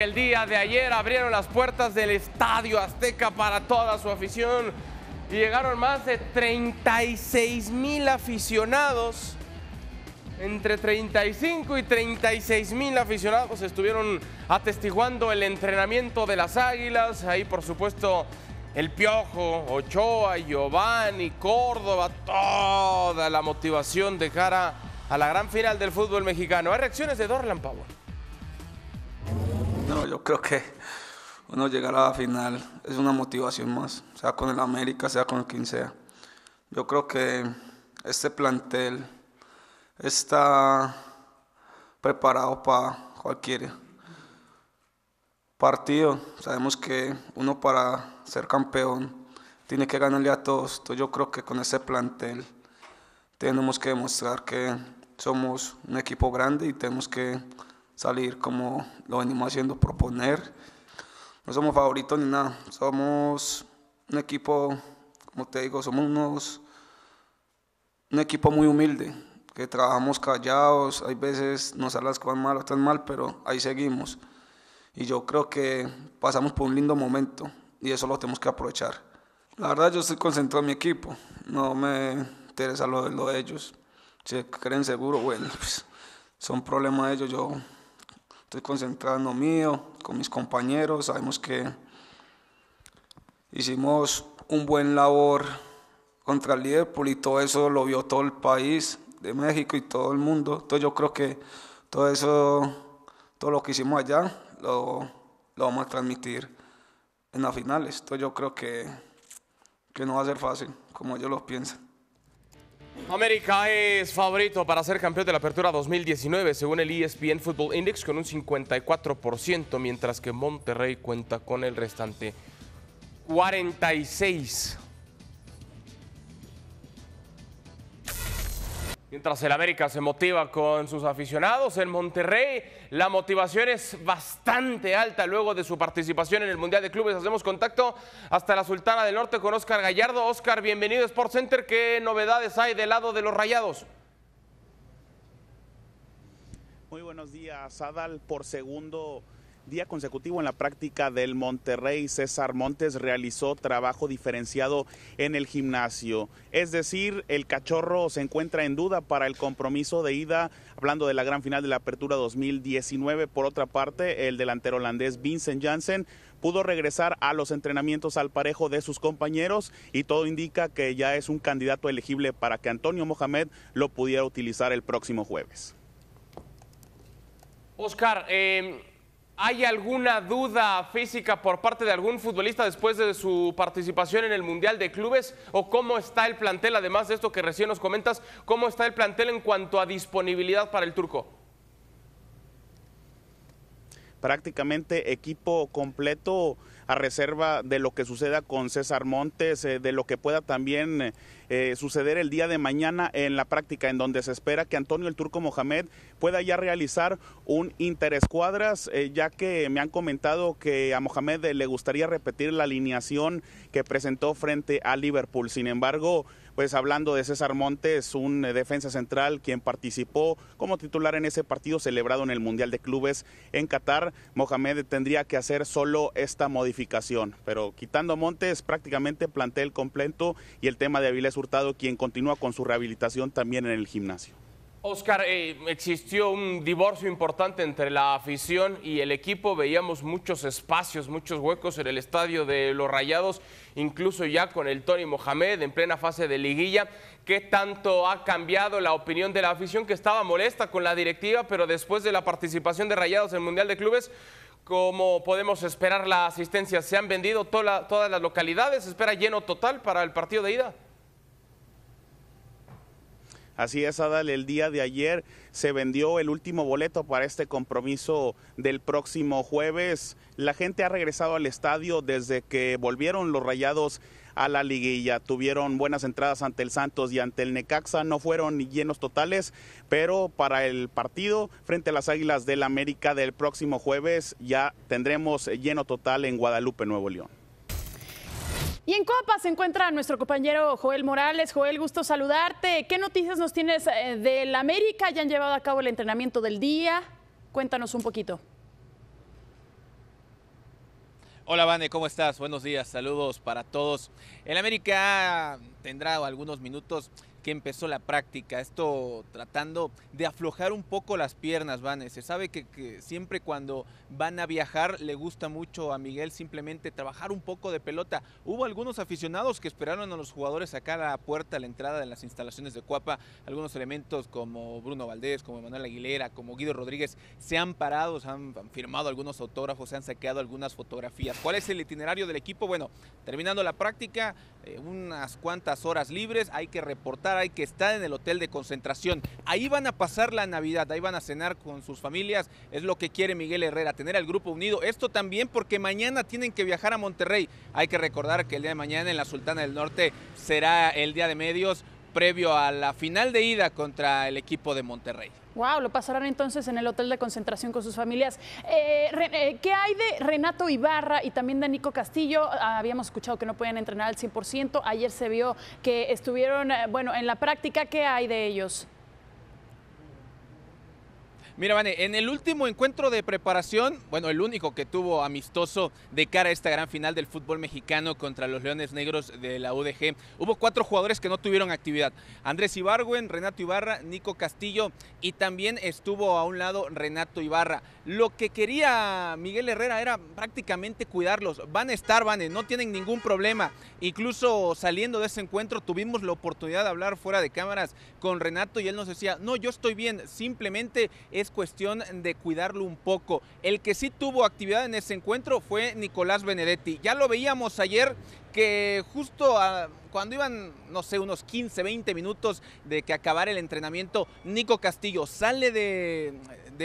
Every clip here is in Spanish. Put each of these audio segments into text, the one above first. El día de ayer abrieron las puertas del Estadio Azteca para toda su afición y llegaron más de 36,000 aficionados. Entre 35 y 36,000 aficionados estuvieron atestiguando el entrenamiento de las Águilas. Ahí, por supuesto, el Piojo, Ochoa, Giovanni, Córdoba, toda la motivación de cara a la gran final del fútbol mexicano. Hay reacciones de Dorlan Pabón. No, yo creo que uno llegar a la final es una motivación más, sea con el América, sea con quien sea. Yo creo que este plantel está preparado para cualquier partido. Sabemos que uno para ser campeón tiene que ganarle a todos. Entonces yo creo que con este plantel tenemos que demostrar que somos un equipo grande y tenemos que salir como lo venimos haciendo, proponer. No somos favoritos ni nada, somos un equipo, como te digo, somos un equipo muy humilde, que trabajamos callados, hay veces nos salen las cosas mal, otras mal, pero ahí seguimos. Y yo creo que pasamos por un lindo momento y eso lo tenemos que aprovechar. La verdad, yo estoy concentrado en mi equipo, no me interesa lo de ellos. Si creen seguro, bueno, pues son problemas de ellos, yo estoy concentrado en lo mío, con mis compañeros. Sabemos que hicimos un buen labor contra el Liverpool y todo eso lo vio todo el país de México y todo el mundo. Entonces yo creo que todo eso, todo lo que hicimos allá, lo vamos a transmitir en las finales. Entonces yo creo que no va a ser fácil, como ellos lo piensan. América es favorito para ser campeón de la Apertura 2019, según el ESPN Football Index, con un 54%, mientras que Monterrey cuenta con el restante 46%. Mientras el América se motiva con sus aficionados, en Monterrey la motivación es bastante alta luego de su participación en el Mundial de Clubes. Hacemos contacto hasta la Sultana del Norte con Óscar Gallardo. Óscar, bienvenido a SportsCenter. ¿Qué novedades hay del lado de los Rayados? Muy buenos días, Adal. Por segundo día consecutivo en la práctica del Monterrey, César Montes realizó trabajo diferenciado en el gimnasio. Es decir, el cachorro se encuentra en duda para el compromiso de ida, hablando de la gran final de la Apertura 2019. Por otra parte, el delantero holandés Vincent Janssen pudo regresar a los entrenamientos al parejo de sus compañeros y todo indica que ya es un candidato elegible para que Antonio Mohamed lo pudiera utilizar el próximo jueves. Óscar, ¿hay alguna duda física por parte de algún futbolista después de su participación en el Mundial de Clubes? ¿O cómo está el plantel, además de esto que recién nos comentas, cómo está el plantel en cuanto a disponibilidad para el turco? Prácticamente equipo completo, a reserva de lo que suceda con César Montes, de lo que pueda también suceder el día de mañana en la práctica, en donde se espera que Antonio el Turco Mohamed pueda ya realizar un interescuadras, ya que me han comentado que a Mohamed le gustaría repetir la alineación que presentó frente a Liverpool. Sin embargo, pues hablando de César Montes, un defensa central quien participó como titular en ese partido celebrado en el Mundial de Clubes en Qatar, Mohamed tendría que hacer solo esta modificación. Pero quitando a Montes, prácticamente plantel completo, y el tema de Avilés Hurtado, quien continúa con su rehabilitación también en el gimnasio. Óscar, existió un divorcio importante entre la afición y el equipo. Veíamos muchos espacios, muchos huecos en el estadio de los Rayados, incluso ya con el Tony Mohamed en plena fase de liguilla. ¿Qué tanto ha cambiado la opinión de la afición, que estaba molesta con la directiva, pero después de la participación de Rayados en el Mundial de Clubes, cómo podemos esperar la asistencia? ¿Se han vendido todas las localidades? ¿Se espera lleno total para el partido de ida? Así es, Adal, el día de ayer se vendió el último boleto para este compromiso del próximo jueves. La gente ha regresado al estadio desde que volvieron los Rayados a la liguilla. Tuvieron buenas entradas ante el Santos y ante el Necaxa, no fueron llenos totales, pero para el partido frente a las Águilas del América del próximo jueves ya tendremos lleno total en Guadalupe, Nuevo León. Y en Coapa se encuentra nuestro compañero Joel Morales. Joel, gusto saludarte. ¿Qué noticias nos tienes del América? ¿Ya han llevado a cabo el entrenamiento del día? Cuéntanos un poquito. Hola, Vane, ¿cómo estás? Buenos días, saludos para todos. El América tendrá algunos minutos que empezó la práctica, esto tratando de aflojar un poco las piernas, Vane. Se sabe que siempre cuando van a viajar le gusta mucho a Miguel simplemente trabajar un poco de pelota. Hubo algunos aficionados que esperaron a los jugadores acá a la puerta, a la entrada de las instalaciones de Coapa. Algunos elementos como Bruno Valdés, como Manuel Aguilera, como Guido Rodríguez se han parado, se han firmado algunos autógrafos, se han sacado algunas fotografías. ¿Cuál es el itinerario del equipo? Bueno, terminando la práctica, unas cuantas horas libres, hay que reportar, hay que estar en el hotel de concentración. Ahí van a pasar la Navidad, ahí van a cenar con sus familias, es lo que quiere Miguel Herrera, tener al grupo unido. Esto también porque mañana tienen que viajar a Monterrey. Hay que recordar que el día de mañana en la Sultana del Norte será el día de medios previo a la final de ida contra el equipo de Monterrey. Wow, lo pasarán entonces en el hotel de concentración con sus familias. ¿Qué hay de Renato Ibarra y también de Nico Castillo? Habíamos escuchado que no pueden entrenar al 100%. Ayer se vio que estuvieron, bueno, en la práctica. ¿Qué hay de ellos? Mira, Vane, en el último encuentro de preparación, bueno, el único que tuvo amistoso de cara a esta gran final del fútbol mexicano contra los Leones Negros de la UDG, hubo 4 jugadores que no tuvieron actividad. Andrés Ibargüen, Renato Ibarra, Nico Castillo y también estuvo a un lado Renato Ibarra. Lo que quería Miguel Herrera era prácticamente cuidarlos. Van a estar, Vane, no tienen ningún problema. Incluso saliendo de ese encuentro tuvimos la oportunidad de hablar fuera de cámaras con Renato y él nos decía, no, yo estoy bien, simplemente es cuestión de cuidarlo un poco. El que sí tuvo actividad en ese encuentro fue Nicolás Benedetti. Ya lo veíamos ayer que justo cuando iban, no sé, unos 15, 20 minutos de que acabara el entrenamiento, Nico Castillo sale de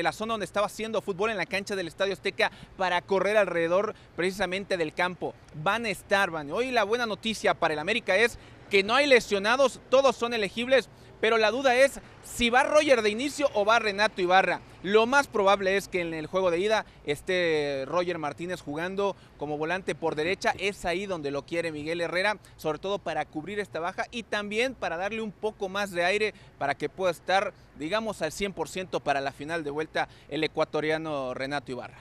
la zona donde estaba haciendo fútbol en la cancha del Estadio Azteca para correr alrededor precisamente del campo. Van a estar, van. Hoy la buena noticia para el América es que no hay lesionados, todos son elegibles, pero la duda es si va Roger de inicio o va Renato Ibarra. Lo más probable es que en el juego de ida esté Roger Martínez jugando como volante por derecha. Es ahí donde lo quiere Miguel Herrera, sobre todo para cubrir esta baja y también para darle un poco más de aire para que pueda estar, digamos, al 100% para la final de vuelta el ecuatoriano Renato Ibarra.